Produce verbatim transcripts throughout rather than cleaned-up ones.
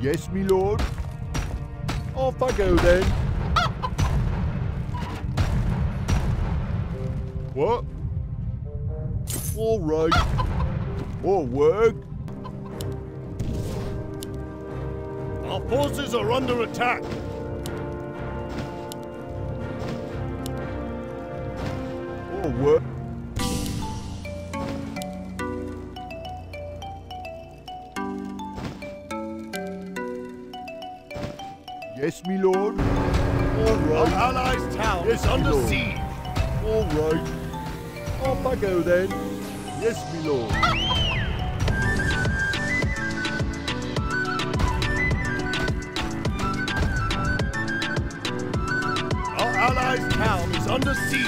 Yes, me lord. Off I go then. What? All right. More work. Our forces are under attack. More work. Yes, me lord. All right. Our allies' town is under siege. All right. Off I go then. Yes, me lord. Our allies' town is under siege.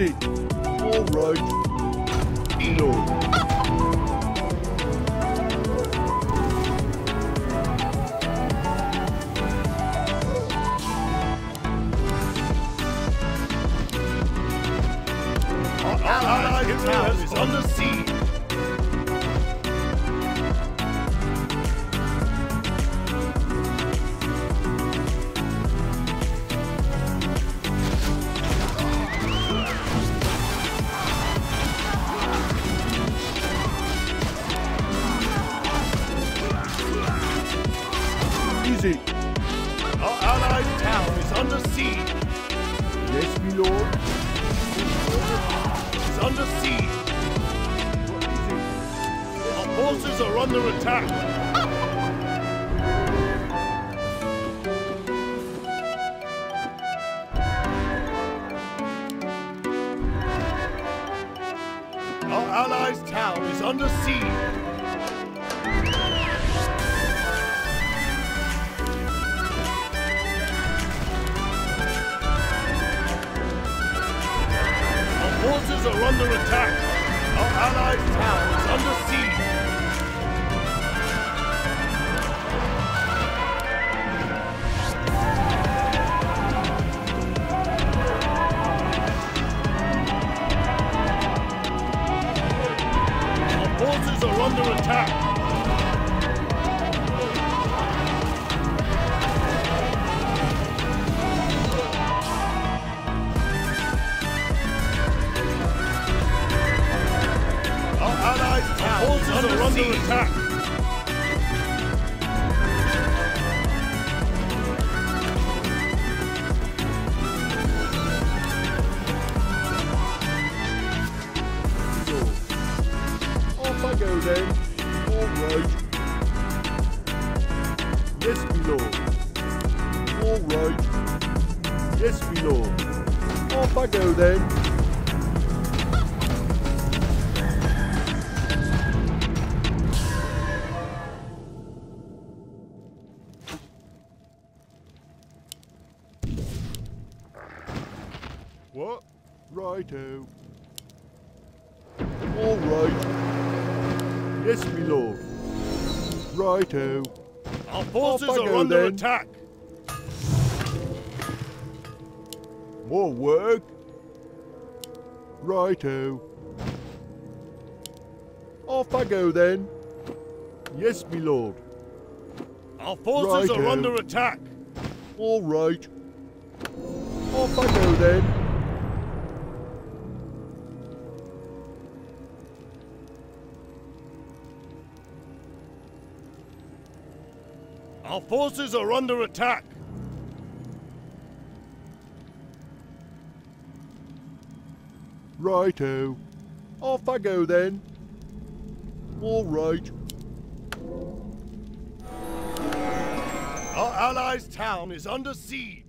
It. All right, Elo. Our allied town is on the sea. Our allied town is under siege. Yes, me lord. It's under siege. Our forces are under attack. Our allied town is under siege. Forces are under attack. Our allied town is under siege. Our forces are under attack. Forces are under attack. Off I go then. All right. Yes, me lord. All right. Yes, me lord. Off I go then. What? Righto. All right. Yes, me lord. Righto. Our forces are under attack. More work. Righto. Off I go then. Yes, me lord. Our forces are under attack. All right. Off I go then. Our forces are under attack. Righto. Off I go then. All right. Our allies' town is under siege.